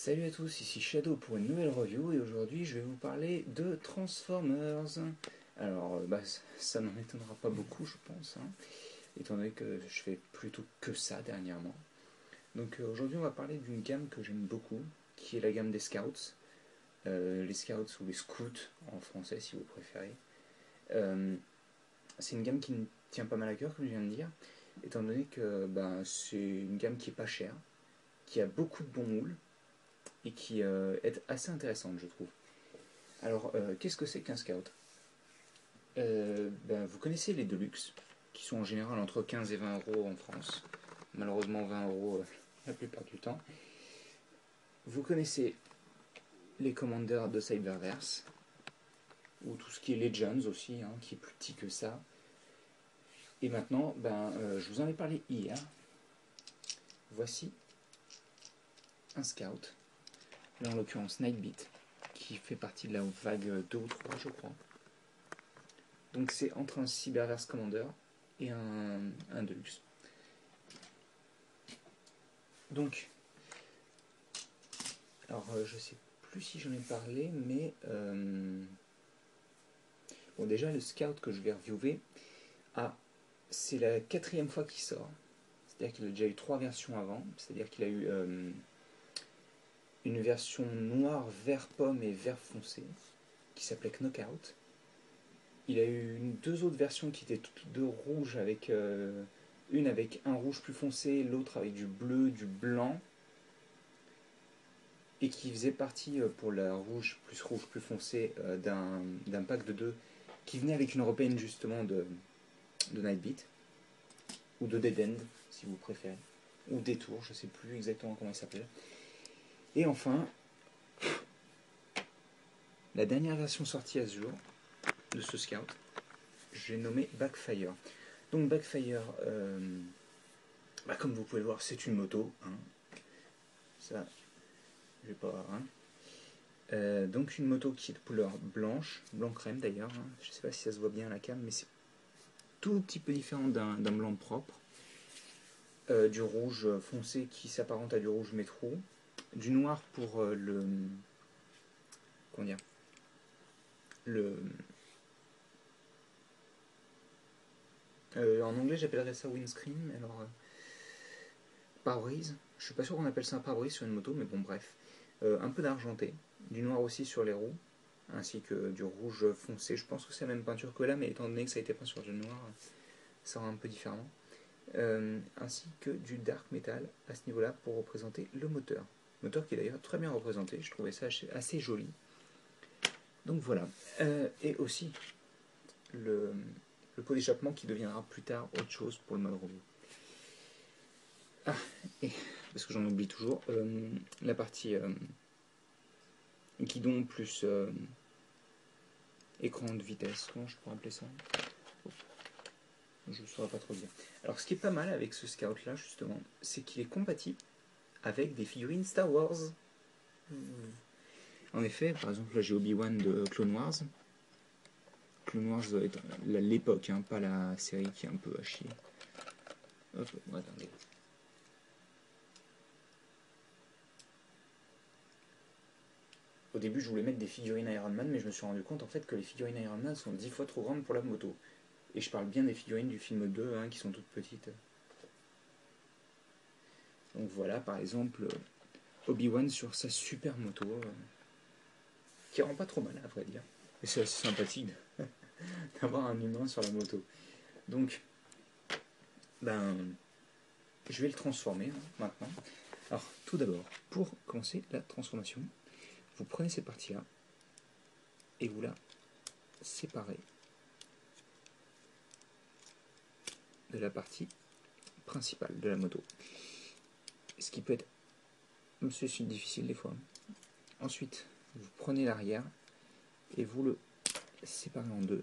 Salut à tous, ici Shadow pour une nouvelle review et aujourd'hui je vais vous parler de Transformers. Alors ça n'en étonnera pas beaucoup je pense, étant donné que je fais plutôt que ça dernièrement. Donc aujourd'hui on va parler d'une gamme que j'aime beaucoup, qui est la gamme des Scouts. Les Scouts ou les Scouts en français si vous préférez. C'est une gamme qui me tient pas mal à cœur comme je viens de dire, étant donné que c'est une gamme qui est pas chère, qui a beaucoup de bons moules et qui est assez intéressante je trouve. Alors qu'est-ce que c'est qu'un scout? Vous connaissez les Deluxe qui sont en général entre 15 et 20 euros en France, malheureusement 20 euros la plupart du temps. Vous connaissez les Commanders de Cyberverse ou tout ce qui est Legends aussi, qui est plus petit que ça. Et maintenant, je vous en ai parlé hier. Voici un scout, là en l'occurrence Nightbeat, qui fait partie de la vague 2 ou 3 je crois. Donc c'est entre un Cyberverse Commander et un Deluxe. Donc, alors je sais plus si j'en ai parlé, mais bon, déjà le scout que je vais reviewer, c'est la 4e fois qu'il sort, c'est-à-dire qu'il a déjà eu 3 versions avant, c'est-à-dire qu'il a eu une version noire, vert pomme et vert foncé, qui s'appelait Knockout. Il a eu deux autres versions qui étaient toutes deux rouges, avec une avec un rouge plus foncé, l'autre avec du bleu, du blanc, et qui faisait partie pour la rouge plus foncé d'un pack de 2 qui venait avec une européenne justement de Nightbeat, ou de Dead End si vous préférez, ou Détour, je sais plus exactement comment il s'appelle. Et enfin, la dernière version sortie à ce jour de ce scout, j'ai nommé Backfire. Donc Backfire, comme vous pouvez le voir, c'est une moto, ça, je vais pas voir, donc une moto qui est de couleur blanche, blanc crème d'ailleurs, je sais pas si ça se voit bien à la cam, mais c'est tout petit peu différent d'un blanc propre, du rouge foncé qui s'apparente à du rouge métro, du noir pour en anglais j'appellerais ça windscreen, alors pare-brise, je suis pas sûr qu'on appelle ça un pare-brise sur une moto, mais bon bref, un peu d'argenté, du noir aussi sur les roues, ainsi que du rouge foncé. Je pense que c'est la même peinture que là, mais étant donné que ça a été peint sur du noir, ça rend un peu différemment. Ainsi que du dark metal à ce niveau-là pour représenter le moteur. Moteur qui est d'ailleurs très bien représenté, je trouvais ça assez joli. Donc voilà. Et aussi le pot d'échappement qui deviendra plus tard autre chose pour le mode review. Parce que j'en oublie toujours, la partie guidon plus écran de vitesse, comment je pourrais appeler ça? Je ne saurais pas trop dire. Alors ce qui est pas mal avec ce scout là justement, c'est qu'il est compatible avec des figurines Star Wars. En effet, par exemple là j'ai Obi-Wan de Clone Wars. Clone Wars doit être l'époque, pas la série qui est un peu à chier. Hop, attendez. Au début je voulais mettre des figurines Iron Man, mais je me suis rendu compte en fait que les figurines Iron Man sont 10 fois trop grandes pour la moto. Et je parle bien des figurines du film 2 qui sont toutes petites. Donc voilà par exemple Obi-Wan sur sa super moto, qui rend pas trop mal à vrai dire. Et c'est assez sympathique d'avoir un humain sur la moto. Donc je vais le transformer maintenant. Alors tout d'abord, pour commencer la transformation, vous prenez ces parties là et vous la séparez de la partie principale de la moto, ce qui peut être difficile des fois. Ensuite vous prenez l'arrière et vous le séparez en deux.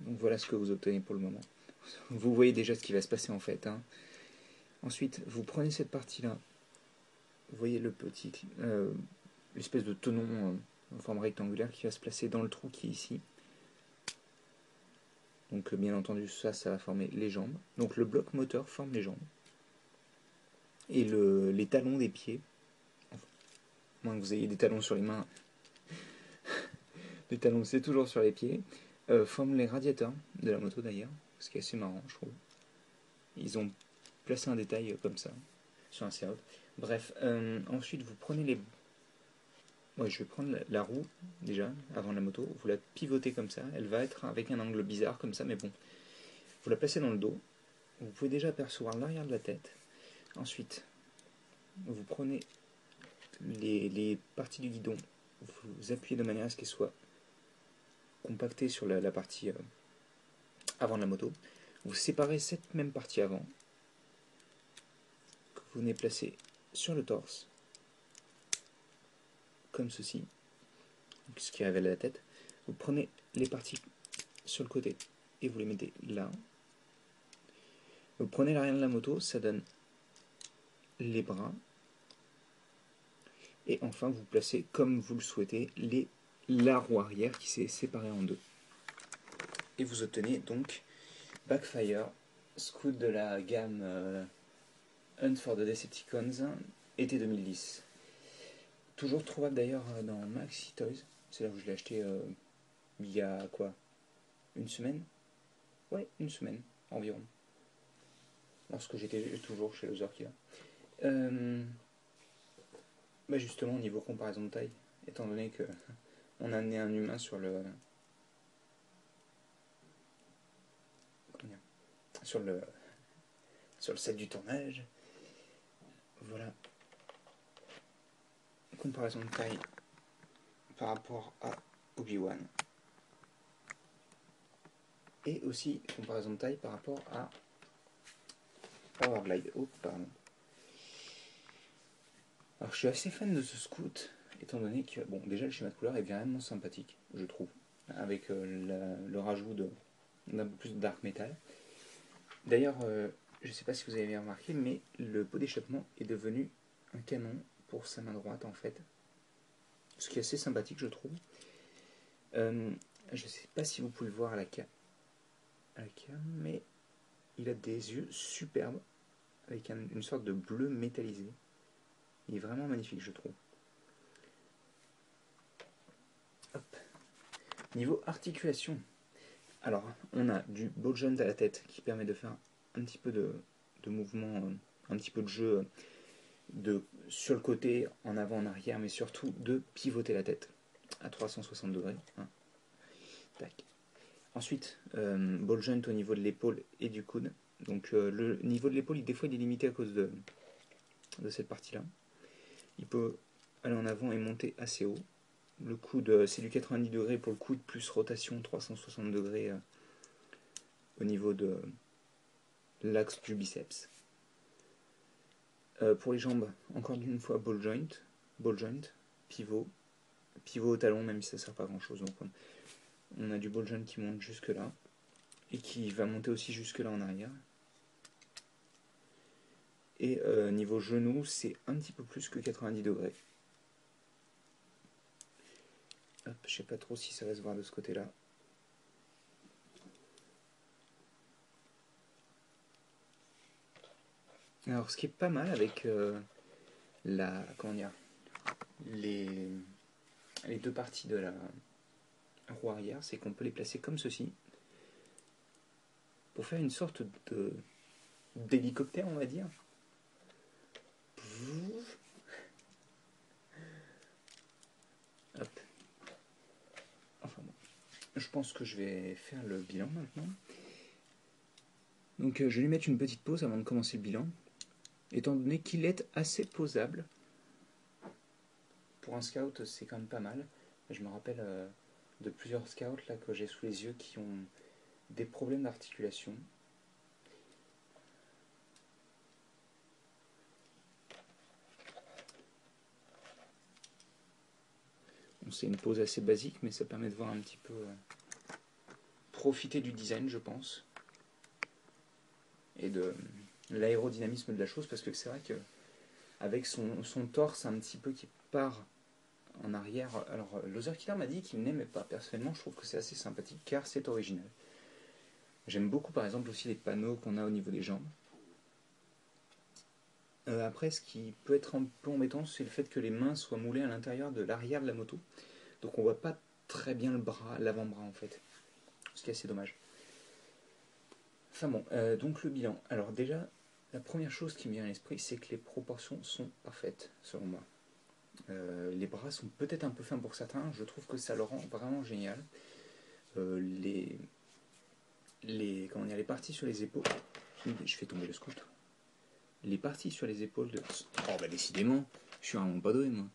Donc voilà ce que vous obtenez pour le moment, vous voyez déjà ce qui va se passer en fait, Ensuite vous prenez cette partie là, vous voyez le petit l'espèce de tenon en forme rectangulaire qui va se placer dans le trou qui est ici. Donc bien entendu ça va former les jambes. Donc le bloc moteur forme les jambes. et les talons des pieds. À moins que vous ayez des talons sur les mains. Les talons, c'est toujours sur les pieds. Forment les radiateurs de la moto d'ailleurs. Ce qui est assez marrant, je trouve. Ils ont placé un détail comme ça. Sur un serre. Bref, ensuite vous prenez les... Moi, je vais prendre la roue, déjà, avant la moto. Vous la pivotez comme ça. Elle va être avec un angle bizarre, comme ça, mais bon. Vous la placez dans le dos. Vous pouvez déjà apercevoir l'arrière de la tête. Ensuite, vous prenez les parties du guidon. Vous appuyez de manière à ce qu'elles soient compactées sur la partie avant de la moto. Vous séparez cette même partie avant. Que vous venez placer sur le torse. Comme ceci, donc ce qui révèle la tête. Vous prenez les parties sur le côté et vous les mettez là. Vous prenez l'arrière de la moto, ça donne les bras. Et enfin, vous placez, comme vous le souhaitez, la roue arrière qui s'est séparée en deux. Et vous obtenez donc Backfire, scout de la gamme Hunt for the Decepticons, été 2010. Toujours trouvable d'ailleurs dans Maxi Toys, c'est là où je l'ai acheté il y a quoi, une semaine? Ouais, une semaine environ, lorsque j'étais toujours chez Lesorquia. Bah justement, au niveau comparaison de taille, étant donné que on a amené un humain sur le set du tournage, voilà. Comparaison de taille par rapport à Obi-Wan et aussi comparaison de taille par rapport à Powerglide. Oh, pardon. Alors je suis assez fan de ce scout, étant donné que, bon, déjà le schéma de couleur est vraiment sympathique, je trouve, avec le rajout d'un peu plus de dark metal. D'ailleurs, je ne sais pas si vous avez remarqué, mais le pot d'échappement est devenu un canon pour sa main droite, en fait, ce qui est assez sympathique, je trouve. Je sais pas si vous pouvez le voir à la cam, mais il a des yeux superbes avec une sorte de bleu métallisé. Il est vraiment magnifique, je trouve. Hop. Niveau articulation, alors on a du ball joint à la tête qui permet de faire un petit peu de mouvement, un petit peu de jeu sur le côté, en avant, en arrière, mais surtout de pivoter la tête à 360 degrés. Hein. Tac. Ensuite, ball joint au niveau de l'épaule et du coude. Donc le niveau de l'épaule, des fois, il est limité à cause de cette partie-là. Il peut aller en avant et monter assez haut. Le coude, c'est du 90 degrés pour le coude, plus rotation 360 degrés au niveau de l'axe du biceps. Pour les jambes, encore une fois, ball joint, pivot au talon, même si ça ne sert pas à grand chose. Donc on a du ball joint qui monte jusque là, et qui va monter aussi jusque là en arrière. Et niveau genou, c'est un petit peu plus que 90 degrés. Hop, je ne sais pas trop si ça va se voir de ce côté-là. Alors, ce qui est pas mal avec les deux parties de la roue arrière, c'est qu'on peut les placer comme ceci pour faire une sorte d'hélicoptère, on va dire. Hop. Enfin bon, je pense que je vais faire le bilan maintenant. Donc je vais lui mettre une petite pause avant de commencer le bilan. Étant donné qu'il est assez posable, pour un scout c'est quand même pas mal. Je me rappelle de plusieurs scouts là, que j'ai sous les yeux, qui ont des problèmes d'articulation. Bon, c'est une pause assez basique, mais ça permet de voir un petit peu profiter du design, je pense, et de l'aérodynamisme de la chose, parce que c'est vrai que avec son torse un petit peu qui part en arrière. Alors Lesorquia m'a dit qu'il n'aimait pas. Personnellement, je trouve que c'est assez sympathique car c'est original. J'aime beaucoup par exemple aussi les panneaux qu'on a au niveau des jambes. Après, ce qui peut être un peu embêtant, c'est le fait que les mains soient moulées à l'intérieur de l'arrière de la moto. Donc on voit pas très bien le bras, l'avant-bras en fait. Ce qui est assez dommage. Enfin bon, donc le bilan. Alors déjà, la première chose qui me vient à l'esprit, c'est que les proportions sont parfaites, selon moi. Les bras sont peut-être un peu fins pour certains, je trouve que ça le rend vraiment génial. Comment dire, les parties sur les épaules... Je fais tomber le scooter. Les parties sur les épaules de... Oh bah décidément, je suis vraiment pas doué moi.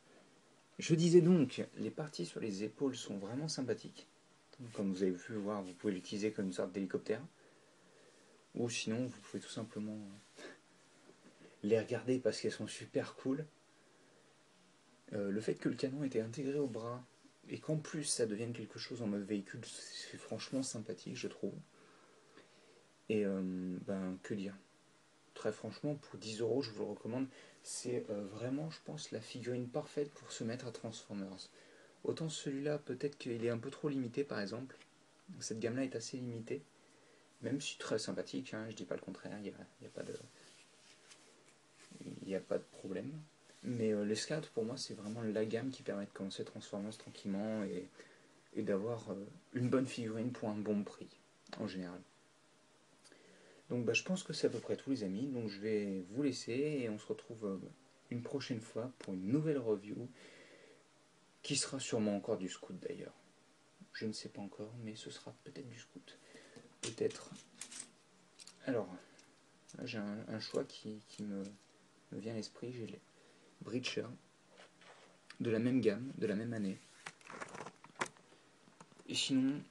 Je disais donc, les parties sur les épaules sont vraiment sympathiques. Comme vous avez pu voir, vous pouvez l'utiliser comme une sorte d'hélicoptère. Ou sinon, vous pouvez tout simplement les regarder parce qu'elles sont super cool. Le fait que le canon était intégré au bras et qu'en plus ça devienne quelque chose en mode véhicule, c'est franchement sympathique, je trouve. Et ben que dire? Très franchement, pour 10 €, je vous le recommande. C'est vraiment, je pense, la figurine parfaite pour se mettre à Transformers. Autant celui-là, peut-être qu'il est un peu trop limité, par exemple. Cette gamme-là est assez limitée. Même si très sympathique, hein, je dis pas le contraire, il n'y a pas de problème. Mais le Scout, pour moi, c'est vraiment la gamme qui permet de commencer Transformers tranquillement et d'avoir une bonne figurine pour un bon prix, en général. Donc bah, je pense que c'est à peu près tout, les amis. Donc je vais vous laisser et on se retrouve une prochaine fois pour une nouvelle review qui sera sûrement encore du Scout d'ailleurs. Je ne sais pas encore, mais ce sera peut-être du Scout. Peut-être. Alors, j'ai un choix qui me vient à l'esprit. J'ai les Breachers de la même gamme, de la même année. Et sinon,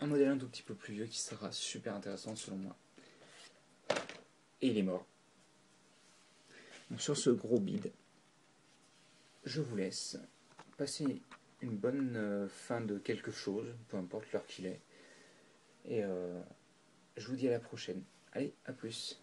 un modèle un tout petit peu plus vieux qui sera super intéressant selon moi. Et il est mort. Donc sur ce gros bide, je vous laisse. Passez une bonne fin de quelque chose, peu importe l'heure qu'il est. Et je vous dis à la prochaine. Allez, à plus.